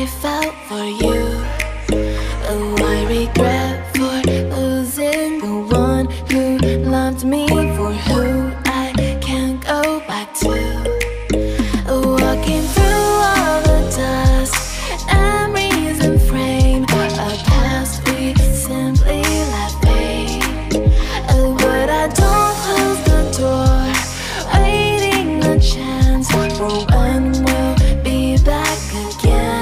I felt for you. Oh, I regret for losing the one who loved me, for who I can't go back to. Oh, walking through all the dust, memories and frame, a past we simply left behind. Oh, but I don't close the door, waiting a chance for when we'll be back again.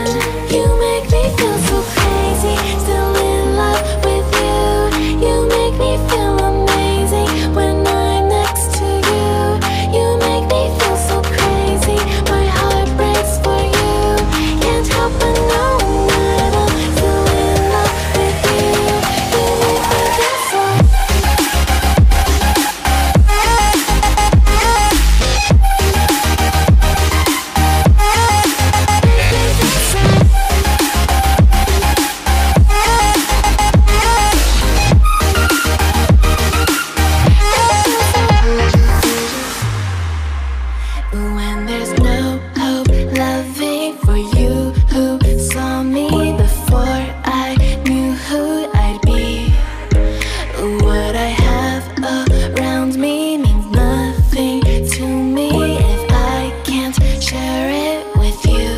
You make me feel so crazy, still in love with you. You make me feel amazing when I'm next to you. You make me feel so crazy, my heart breaks for you. Can't help but know that I'm still in love with you. You make me feel so. When there's no hope, loving for you who saw me before I knew who I'd be. What I have around me means nothing to me if I can't share it with you.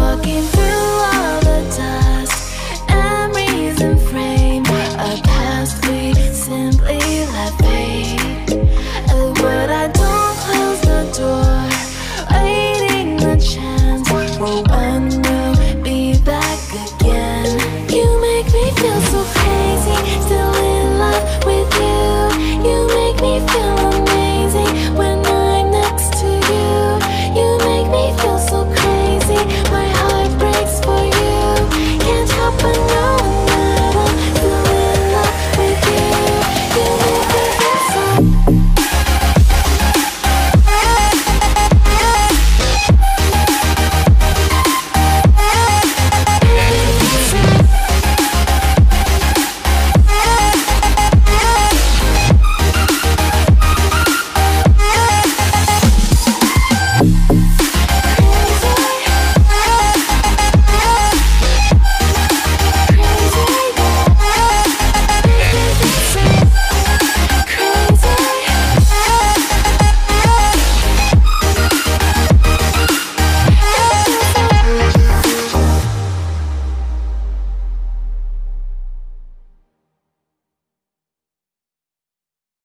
Walking through all the dust, memories and frame, a past we simply left behind. But I don't close the door, waiting a chance for when